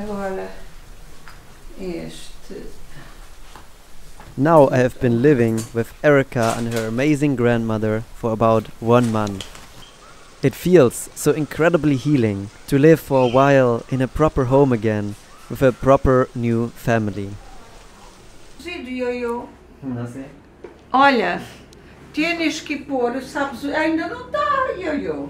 Agora este. Now I have been living with Erica and her amazing grandmother for about 1 month. It feels so incredibly healing to live for a while in a proper home again with a proper new family. Olha, tienes que pôr, sabes, ainda não tá, Yo-Yo.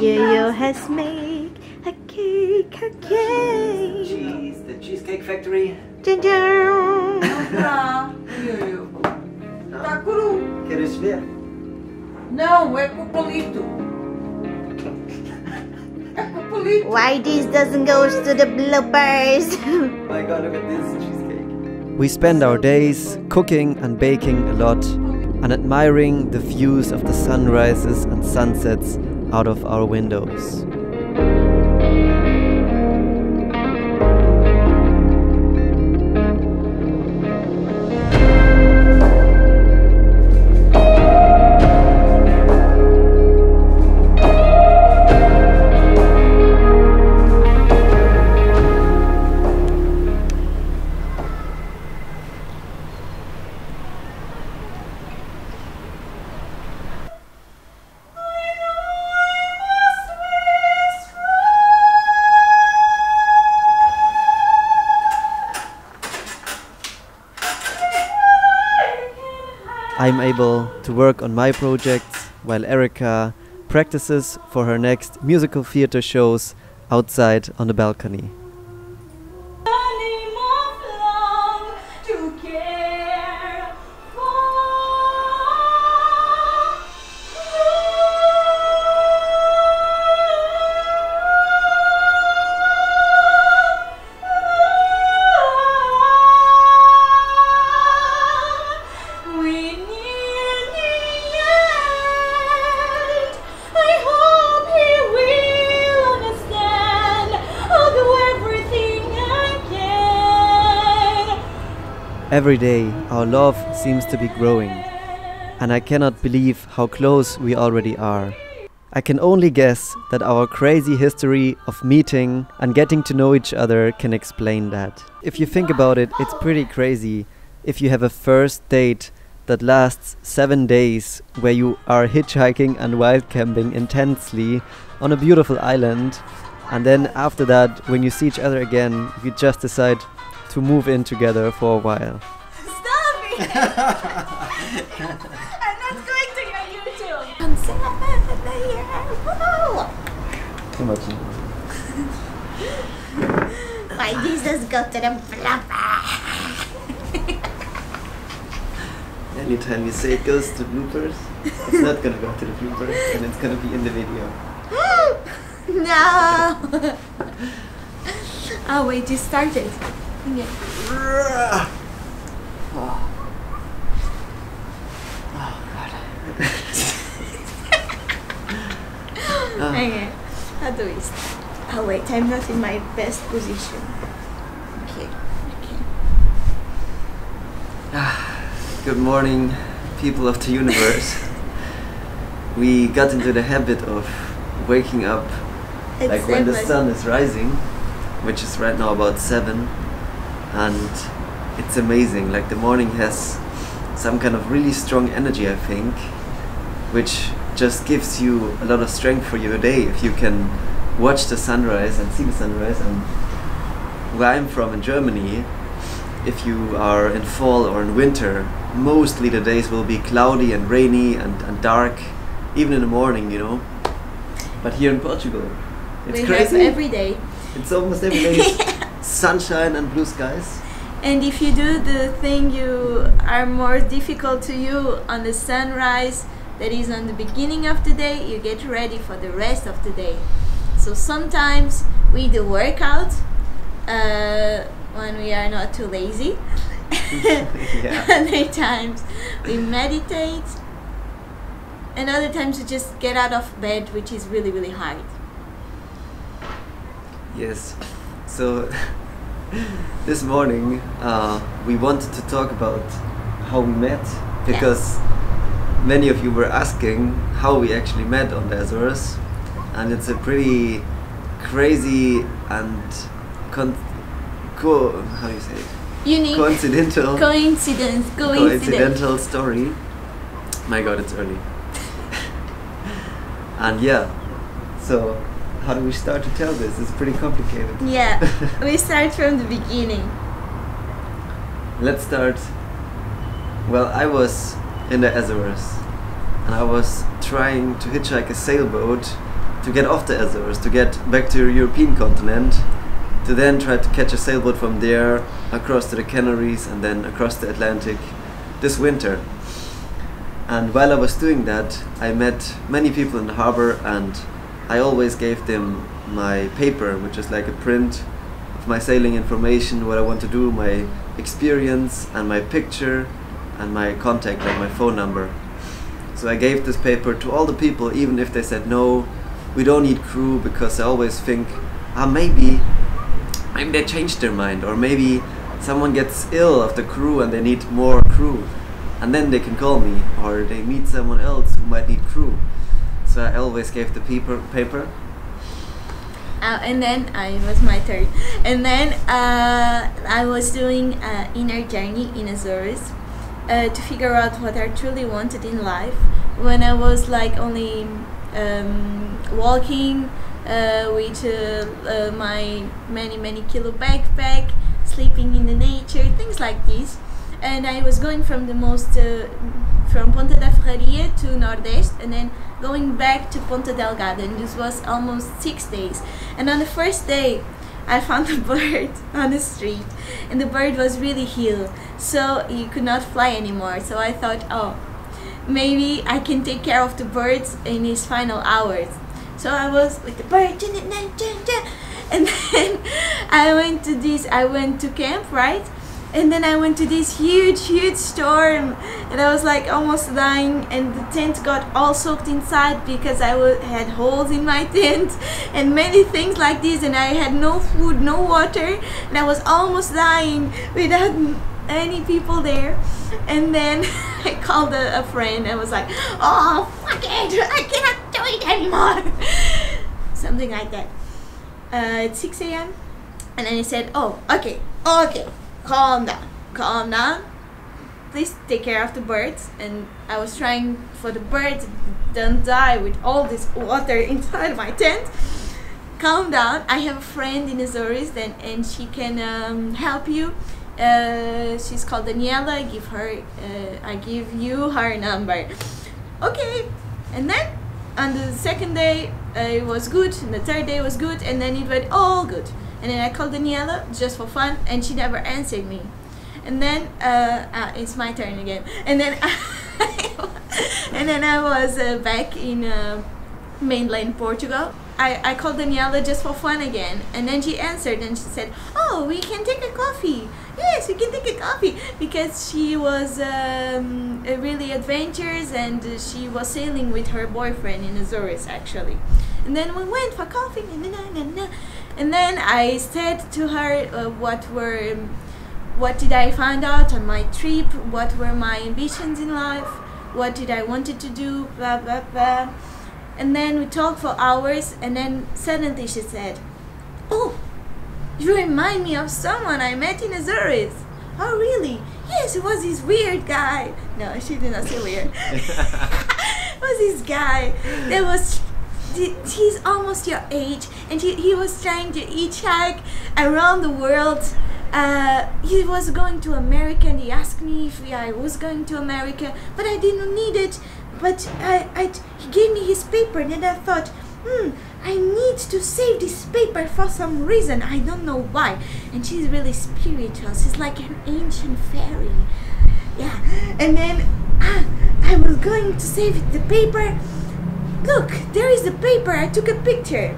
Yo-Yo has made a cake, a cake. Cheese, the Cheesecake Factory. Não tá, Yo-Yo. Tá cru. Queres ver? Não, é copolito. É copolito. Why this doesn't go to the bloopers? Oh my god, look at this cheesecake. We spend our days cooking and baking a lot and admiring the views of the sunrises and sunsets out of our windows. I'm able to work on my projects while Erica practices for her next musical theater shows outside on the balcony. Every day our love seems to be growing, and I cannot believe how close we already are. I can only guess that our crazy history of meeting and getting to know each other can explain that. If you think about it, it's pretty crazy if you have a first date that lasts 7 days where you are hitchhiking and wild camping intensely on a beautiful island, and then after that when you see each other again you just decide to move in together for a while. Stop it! I'm not going to your YouTube! Too much. Why Jesus got to the bloopers? Anytime you say it goes to bloopers, it's not gonna go to the bloopers and it's gonna be in the video. No! Oh wait, you started. Yeah. Oh. Oh god. Okay, how do we start? Oh wait, I'm not in my best position. Okay, okay. Good morning, people of the universe. We got into the habit of waking up like when the sun is rising, which is right now about 7. And it's amazing, like the morning has some kind of really strong energy, I think, which just gives you a lot of strength for your day if you can watch the sunrise and see the sunrise. And where I'm from in Germany, if you are in fall or in winter, mostly the days will be cloudy and rainy and dark, even in the morning, you know. But here in Portugal, it's crazy. Every day. It's almost every day. Sunshine and blue skies. And if you do the thing you are more difficult to you on the sunrise, that is on the beginning of the day, you get ready for the rest of the day. So sometimes we do workout when we are not too lazy. Other times we meditate, and other times we just get out of bed, which is really, really hard. Yes. So this morning we wanted to talk about how we met, because many of you were asking how we actually met on the Azores, and it's a pretty crazy and how do you say it? Unique. Coincidental. Coincidence. Coincidental story. My God, it's early. And yeah, so how do we start to tell this? It's pretty complicated. Yeah, we start from the beginning. Let's start. Well, I was in the Azores, and I was trying to hitchhike a sailboat to get off the Azores, to get back to the European continent, to then try to catch a sailboat from there across to the Canaries and then across the Atlantic this winter. And while I was doing that, I met many people in the harbor, and I always gave them my paper, which is like a print of my sailing information, what I want to do, my experience, and my picture, and my contact, like my phone number. So I gave this paper to all the people, even if they said, no, we don't need crew, because I always think, ah, maybe they changed their mind, or maybe someone gets ill of the crew and they need more crew. And then they can call me, or they meet someone else who might need crew. So I always gave the paper. And then it was my turn. And then I was doing an inner journey in Azores to figure out what I truly wanted in life. When I was like only walking with my many kilo backpack, sleeping in the nature, things like this. And I was going from the most from Ponta da Ferreria to Nordeste, and then going back to Ponta Delgada, and this was almost 6 days. And on the first day I found a bird on the street, and the bird was really ill, so he could not fly anymore. So I thought, oh, maybe I can take care of the birds in his final hours. So I was with the bird, and then I went to camp, right? And then I went to this huge storm, and I was like almost dying, and the tent got all soaked inside because I had holes in my tent and many things like this, and I had no food, no water, and I was almost dying without any people there. And then I called a friend. I was like, oh, fuck it, I cannot do it anymore. Something like that. It's 6 AM, and then he said, oh, okay. Calm down, please take care of the birds. And I was trying for the birds don't die with all this water inside my tent. Calm down, I have a friend in Azores, and she can help you. She's called Daniela. I give you her number. Okay. And then on the second day it was good, and the third day was good, and then it went all good. And then I called Daniela just for fun, and she never answered me. And then it's my turn again. And then I was back in mainland Portugal. I called Daniela just for fun again, and then she answered, and she said, oh, we can take a coffee. Yes, we can take a coffee, because she was really adventurous, and she was sailing with her boyfriend in Azores actually. And then we went for coffee, and then I said to her what did I find out on my trip, what were my ambitions in life, what did I wanted to do, blah blah blah. And then we talked for hours, and then suddenly she said, oh, you remind me of someone I met in Azores. Oh, really? Yes, it was this weird guy. No, she did not say weird. It was this guy that was, he's almost your age, and he was trying to hitchhike around the world. He was going to America, and he asked me if I was going to America, but I didn't need it. But he gave me his paper, and then I thought, I need to save this paper for some reason. I don't know why. And she's really spiritual. She's like an ancient fairy. Yeah. And then I was going to save the paper. Look, there is the paper. I took a picture.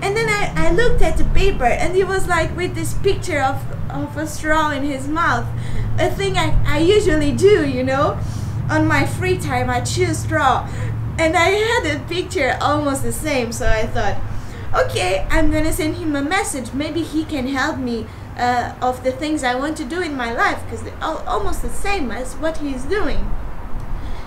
And then I looked at the paper, and he was like with this picture of a straw in his mouth. A thing I usually do, you know. On my free time, I chew straw, and I had a picture almost the same. So I thought, okay, I'm gonna send him a message. Maybe he can help me of the things I want to do in my life, because they're almost the same as what he's doing.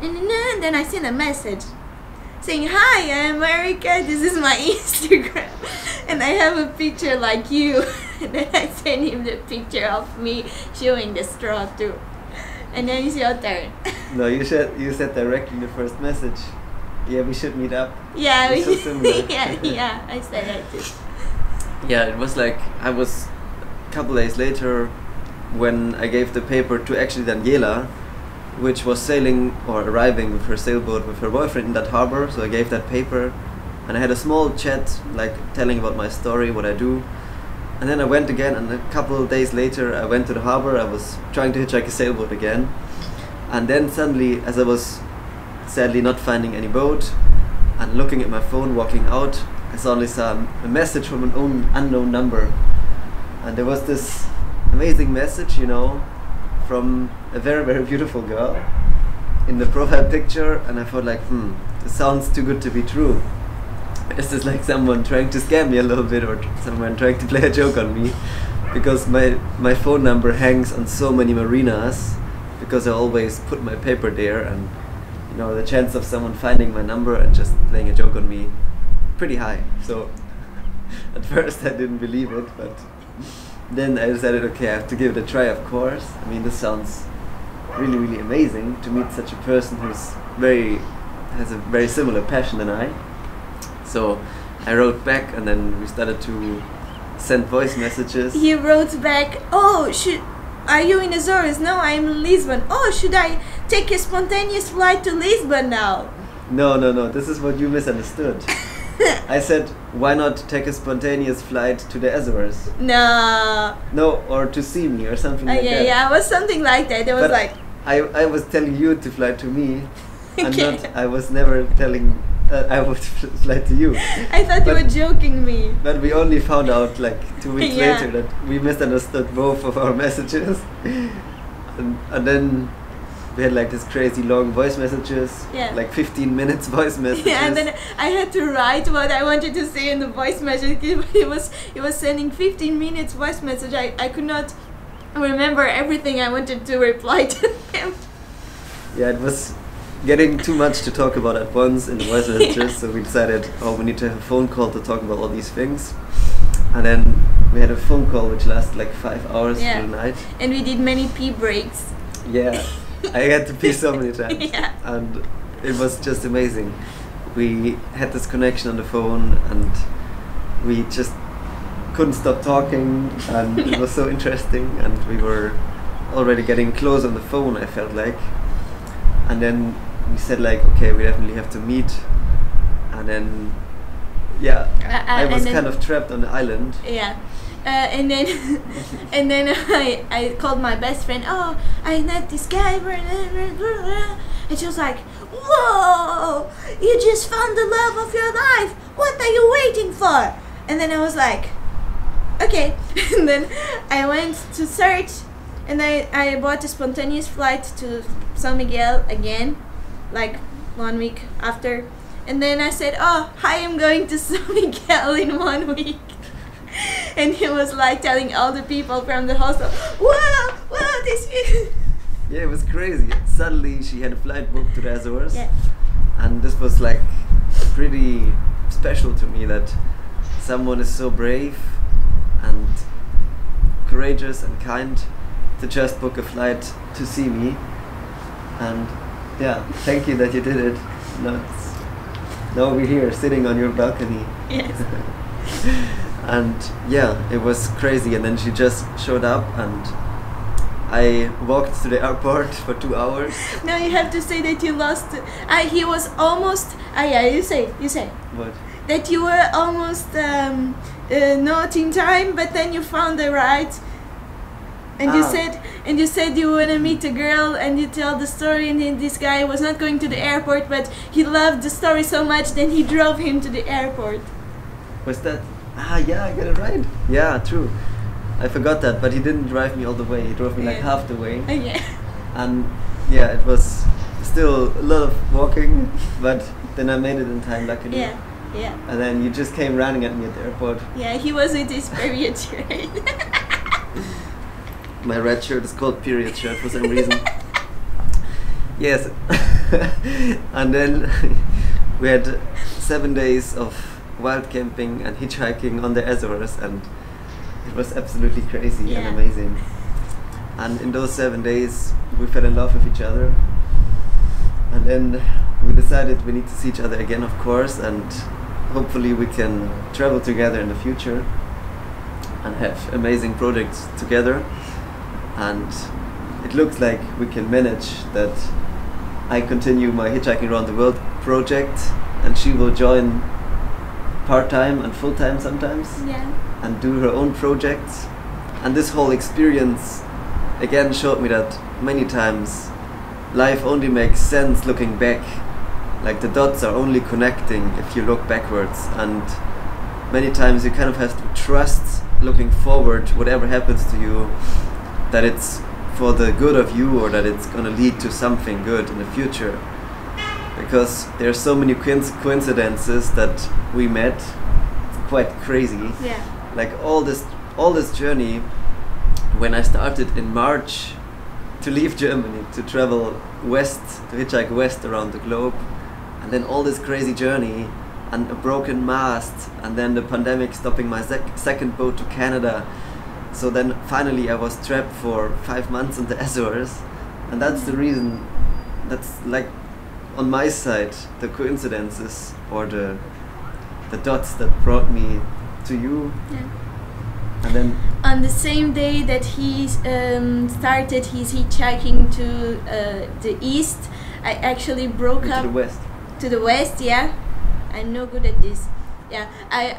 And then I sent a message saying, hi, I'm Erica, this is my Instagram. and I have a picture like you. And then I sent him the picture of me chewing the straw too. And then it's your turn. No, you said directly in the first message, yeah, we should meet up. Yeah, we should. Yeah, I said that too. Yeah, it was like, I was a couple days later when I gave the paper to actually Daniela, which was sailing or arriving with her sailboat with her boyfriend in that harbor. So I gave that paper and I had a small chat, like telling about my story, what I do. And then I went again, and a couple of days later I went to the harbor. I was trying to hitchhike a sailboat again. And then suddenly, as I was sadly not finding any boat and looking at my phone walking out, I suddenly saw a message from an unknown number. And there was this amazing message, you know, from a very, very beautiful girl in the profile picture, and I thought like, this sounds too good to be true. This is like someone trying to scam me a little bit, or someone trying to play a joke on me, because my phone number hangs on so many marinas, because I always put my paper there, and you know, the chance of someone finding my number and just playing a joke on me, pretty high. So at first I didn't believe it, but then I decided, okay, I have to give it a try, of course. I mean, this sounds really, really amazing to meet such a person who's has a very similar passion than I. So I wrote back, and then we started to send voice messages. He wrote back, oh, are you in Azores? No, I'm in Lisbon. Oh, should I take a spontaneous flight to Lisbon now? No, this is what you misunderstood. I said, why not take a spontaneous flight to the Azores? No. No, or to see me or something like that. Yeah, it was something like that. It was but like... I was telling you to fly to me, and not, I was never telling I would fly to you. I thought you were joking me. But we only found out like 2 weeks later that we misunderstood both of our messages. And then... we had like this crazy long voice messages, like 15 minutes voice messages. Yeah, and then I had to write what I wanted to say in the voice message. It was sending 15 minutes voice message. I could not remember everything I wanted to reply to them. Yeah, it was getting too much to talk about at once in the voice messages, so we decided, oh, we need to have a phone call to talk about all these things. And then we had a phone call which lasted like 5 hours for the night. And we did many pee breaks. Yeah. I had to pee so many times, and it was just amazing. We had this connection on the phone, and we just couldn't stop talking, and it was so interesting, and we were already getting close on the phone, I felt like. And then we said like, okay, we definitely have to meet. And then, I was kind of trapped on the island. Yeah. And then, I called my best friend. Oh, I met this guy. And she was like, "Whoa! You just found the love of your life. What are you waiting for?" And then I was like, "Okay." And then I went to search, and I bought a spontaneous flight to San Miguel again, like 1 week after. And then I said, "Oh, I am going to San Miguel in 1 week." And he was like telling all the people from the hostel, wow, this is... Yeah, it was crazy. Suddenly she had a flight booked to the Azores. Yeah. And this was like pretty special to me, that someone is so brave and courageous and kind to just book a flight to see me. And yeah, thank you that you did it. Now we're here sitting on your balcony. Yes. And yeah, it was crazy. And then she just showed up, and I walked to the airport for 2 hours. No, you have to say that you lost. He was almost. Yeah, you say. What? That you were almost not in time, but then you found the right. And you said you wanna meet a girl, and you tell the story, and then this guy was not going to the airport, but he loved the story so much, then he drove him to the airport. Was that? Ah, yeah, I got it right. Yeah, true. I forgot that, but he didn't drive me all the way. He drove me like half the way. And yeah, it was still a lot of walking, but then I made it in time, luckily. Yeah. And then you just came running at me at the airport. Yeah, he was with his period shirt. My red shirt is called period shirt for some reason. Yes. And then we had 7 days of wild camping and hitchhiking on the Azores, and it was absolutely crazy and amazing. And in those 7 days we fell in love with each other, and then we decided we need to see each other again, of course, and hopefully we can travel together in the future and have amazing projects together. And it looks like we can manage that. I continue my Hitchhiking Around the World project, and she will join part-time and full-time sometimes and do her own projects. And this whole experience again showed me that many times life only makes sense looking back, like the dots are only connecting if you look backwards, and many times you kind of have to trust looking forward, whatever happens to you, that it's for the good of you, or that it's gonna lead to something good in the future. Because there are so many coincidences that we met. It's quite crazy. Like all this journey, when I started in March to leave Germany, to travel west, to hitchhike west around the globe, and then all this crazy journey, and a broken mast, and then the pandemic stopping my second boat to Canada. So then finally I was trapped for 5 months in the Azores, and that's the reason, that's like on my side the coincidences, or the dots that brought me to you. And then on the same day that he started his hitchhiking to the east, I actually broke up to the west. To the west, I'm no good at this. I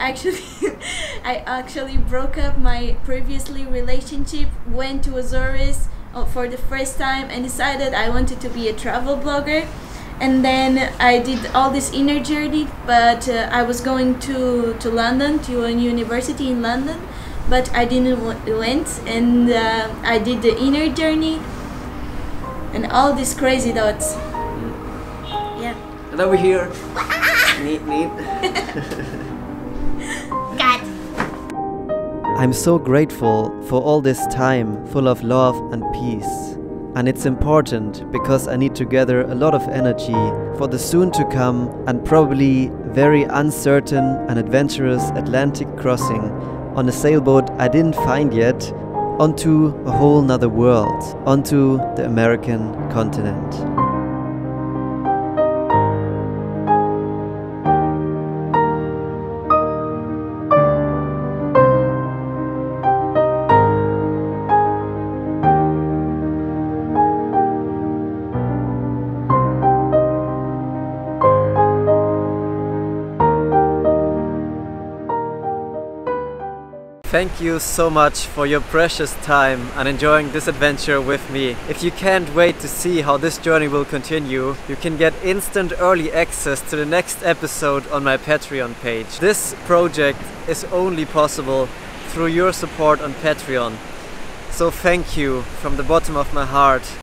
actually broke up my previously relationship, went to Azores for the first time, and decided I wanted to be a travel blogger. And then I did all this inner journey, but I was going to London, to a university in London, but I didn't went, and I did the inner journey and all these crazy dots. And over here. Neat. God. I'm so grateful for all this time full of love and peace. And it's important because I need to gather a lot of energy for the soon to come and probably very uncertain and adventurous Atlantic crossing on a sailboat I didn't find yet, onto a whole nother world, onto the American continent. Thank you so much for your precious time and enjoying this adventure with me. If you can't wait to see how this journey will continue, you can get instant early access to the next episode on my Patreon page. This project is only possible through your support on Patreon. So thank you from the bottom of my heart.